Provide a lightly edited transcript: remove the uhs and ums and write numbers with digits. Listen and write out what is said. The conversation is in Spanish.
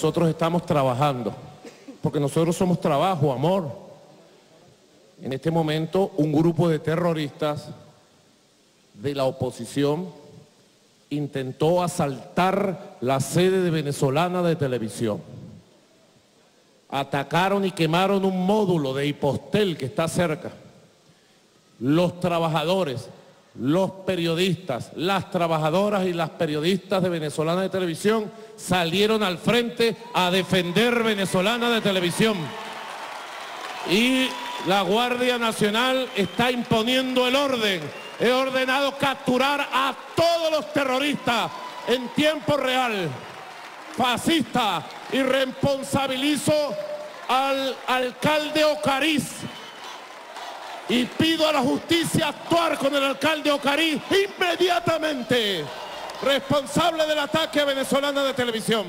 Nosotros estamos trabajando, porque nosotros somos trabajo, amor. En este momento, un grupo de terroristas de la oposición intentó asaltar la sede de Venezolana de Televisión. Atacaron y quemaron un módulo de Ipostel que está cerca. Los trabajadores, los periodistas, las trabajadoras y las periodistas de Venezolana de Televisión salieron al frente a defender Venezolana de Televisión. Y la Guardia Nacional está imponiendo el orden. He ordenado capturar a todos los terroristas en tiempo real, fascistas, y responsabilizo al alcalde Ocariz. Y pido a la justicia actuar con el alcalde Ocariz inmediatamente, responsable del ataque a Venezolana de Televisión.